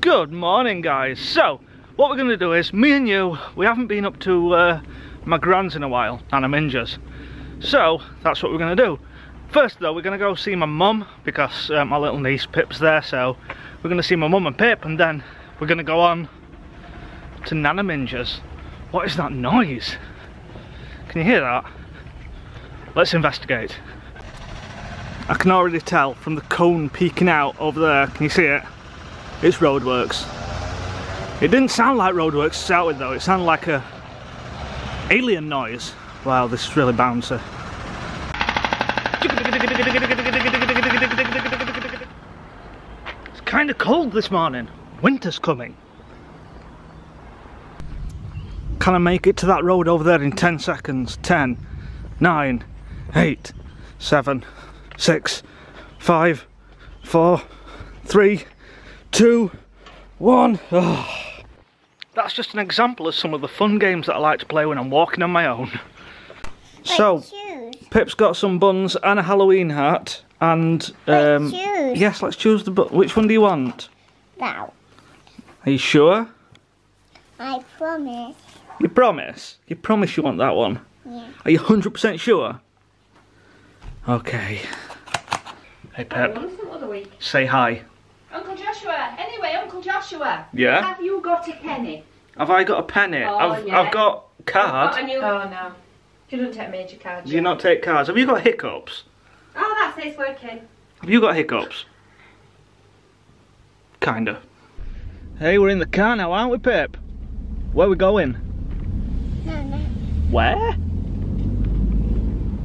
Good morning, guys. So what we're going to do is, me and you, we haven't been up to my gran's in a while, Nana Mingers. So that's what we're going to do. First though, we're going to go see my mum, because my little niece Pip's there, so we're going to see my mum and Pip, and then we're going to go on to Nana Mingers. What is that noise? Can you hear that? Let's investigate. I can already tell from the cone peeking out over there, can you see it? It's roadworks. It didn't sound like roadworks to start with though, it sounded like a alien noise. Wow, this is really bouncy. It's kind of cold this morning. Winter's coming. Can I make it to that road over there in 10 seconds? 10, 9, 8, 7, 6, 5, 4, 3, 2, 1. Oh. That's just an example of some of the fun games that I like to play when I'm walking on my own. So, Pip's got some buns and a Halloween hat, and let's choose. Yes, let's choose the bun. Which one do you want? That. Are you sure? I promise. You promise? You promise you want that one? Yeah. Are you 100% sure? Okay. Hey Pep. Say hi. Uncle Joshua. Anyway, Uncle Joshua. Yeah. Have you got a penny? Have I got a penny? Oh, I've got a card. Oh no. You don't take major cards. Do you not take cards? Have you got hiccups? Oh, that's it, it's working. Have you got hiccups? Kinda. Hey, we're in the car now, aren't we, Pip? Where are we going? Nana. Where?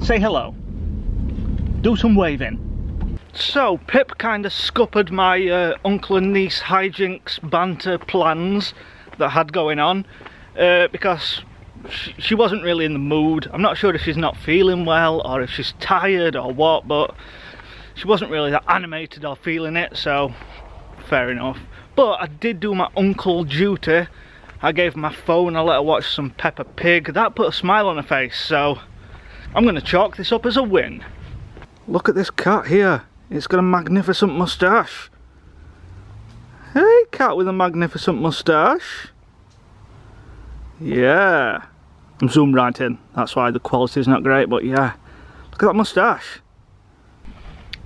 Say hello. Do some waving. So, Pip kinda scuppered my uncle and niece hijinks banter plans that I had going on, because she wasn't really in the mood. I'm not sure if she's not feeling well or if she's tired or what, but she wasn't really that animated or feeling it, so fair enough. But I did do my uncle duty. I gave her my phone, I let her watch some Peppa Pig. That put a smile on her face, so I'm going to chalk this up as a win. Look at this cat here. It's got a magnificent moustache. Hey, cat with a magnificent moustache. Yeah. I'm zoomed right in, that's why the quality's not great, but yeah. Look at that moustache.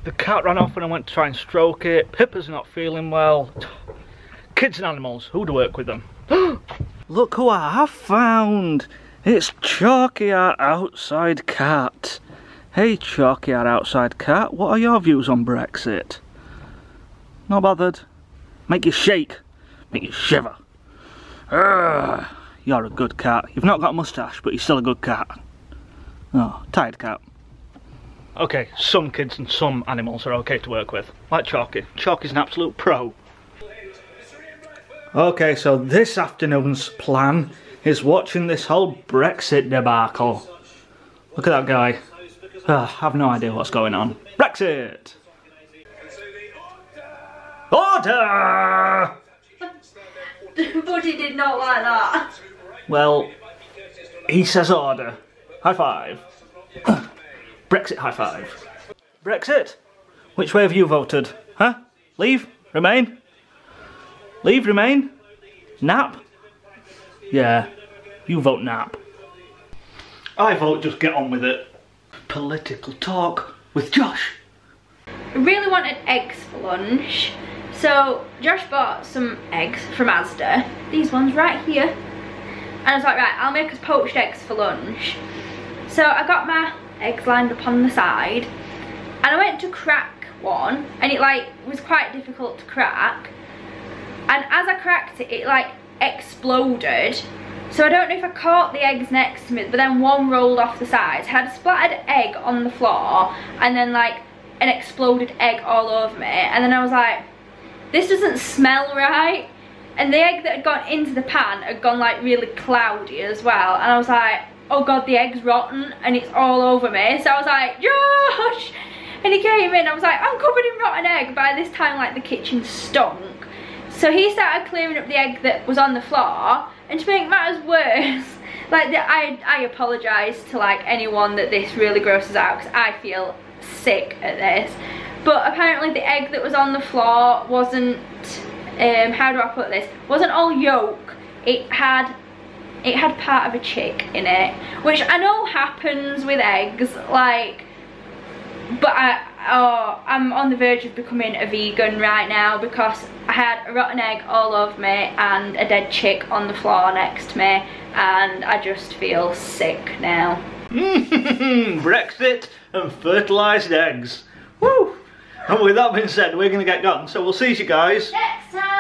The cat ran off when I went to try and stroke it. Pippa's not feeling well. Kids and animals, who'd work with them? Look who I have found! It's Chalky, our outside cat. Hey Chalky, our outside cat, what are your views on Brexit? Not bothered. Make you shake. Make you shiver. Urgh. You're a good cat. You've not got a moustache, but you're still a good cat. Oh, tired cat. Okay, some kids and some animals are okay to work with. Like Chalky. Chalky's an absolute pro. Okay, so this afternoon's plan is watching this whole Brexit debacle. Look at that guy. I have no idea what's going on. Brexit! Order! Buddy did not like that. Well, he says order. High five. Brexit high five. Brexit? Which way have you voted? Huh? Leave? Remain? Leave? Remain? Nap? Yeah. You vote nap. I vote just get on with it. Political talk with Josh. I really wanted eggs for lunch. So Josh bought some eggs from Asda. These ones right here. And I was like, right, I'll make us poached eggs for lunch. So I got my eggs lined up on the side, and I went to crack one, and it like was quite difficult to crack, and as I cracked it, it like exploded. So I don't know if I caught the eggs next to me, but then one rolled off the side, I had a splattered egg on the floor, and then like an exploded egg all over me. And then I was like, this doesn't smell right. And the egg that had gone into the pan had gone like really cloudy as well. And I was like, oh god, the egg's rotten and it's all over me. So I was like, Josh! And he came in, I was like, I'm covered in rotten egg. By this time, like, the kitchen stunk. So he started clearing up the egg that was on the floor. And to make matters worse, like, I apologise to, like, anyone that this really grosses out, because I feel sick at this. But apparently the egg that was on the floor wasn't how do I put this, wasn't all yolk, it had part of a chick in it, which I know happens with eggs, like, but I'm on the verge of becoming a vegan right now because I had a rotten egg all over me and a dead chick on the floor next to me, and I just feel sick now. Brexit and fertilised eggs. Woo! And with that being said, we're going to get gone, so we'll see you guys next time.